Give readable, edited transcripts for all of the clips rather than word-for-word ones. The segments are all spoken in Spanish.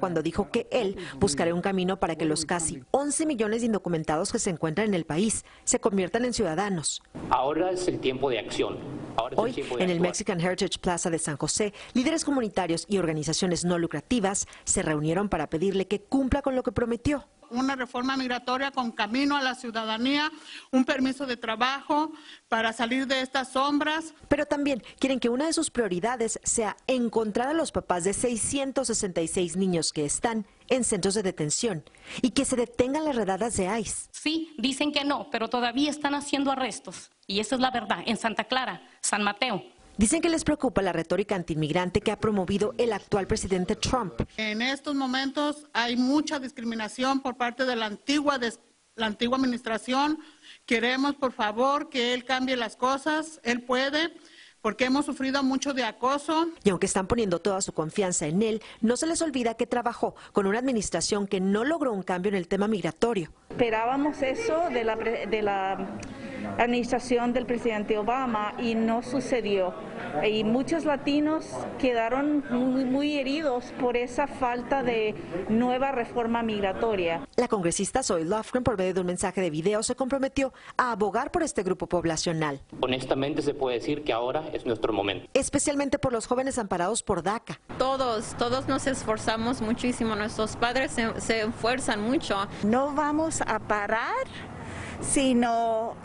cuando dijo que él buscaría un camino para que los casi 11 millones de indocumentados que se encuentran en el país se conviertan en ciudadanos. Ahora es el tiempo de acción. Hoy, en el Mexican Heritage Plaza de San José, líderes comunitarios y organizaciones no lucrativas se reunieron para pedirle que cumpla con lo que prometió. Una reforma migratoria con camino a la ciudadanía, un permiso de trabajo para salir de estas sombras. Pero también quieren que una de sus prioridades sea encontrar a los papás de 666 niños que están en centros de detención y que se detengan las redadas de ICE. Sí, dicen que no, pero todavía están haciendo arrestos. Y esa es la verdad, en Santa Clara, San Mateo. Dicen que les preocupa la retórica antiinmigrante que ha promovido el actual presidente Trump. En estos momentos hay mucha discriminación por parte de la antigua administración. Queremos, por favor, que él cambie las cosas. Él puede, porque hemos sufrido mucho de acoso. Y aunque están poniendo toda su confianza en él, no se les olvida que trabajó con una administración que no logró un cambio en el tema migratorio. Esperábamos eso de la administración del presidente Obama y no sucedió. Y muchos latinos quedaron muy heridos por esa falta de nueva reforma migratoria. La congresista Zoe Lofgren, por medio de un mensaje de video, se comprometió a abogar por este grupo poblacional. Honestamente se puede decir que ahora es nuestro momento. Especialmente por los jóvenes amparados por DACA. Todos nos esforzamos muchísimo, nuestros padres se esfuerzan mucho. No vamos a parar, sino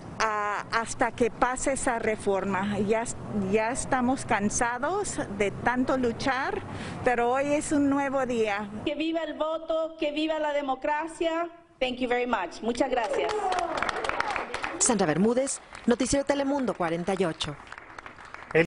hasta que pase esa reforma. Ya estamos cansados de tanto luchar, pero hoy es un nuevo día. Que viva el voto, que viva la democracia. Thank you very much. Muchas gracias. Sandra Bermúdez, Noticiero Telemundo 48.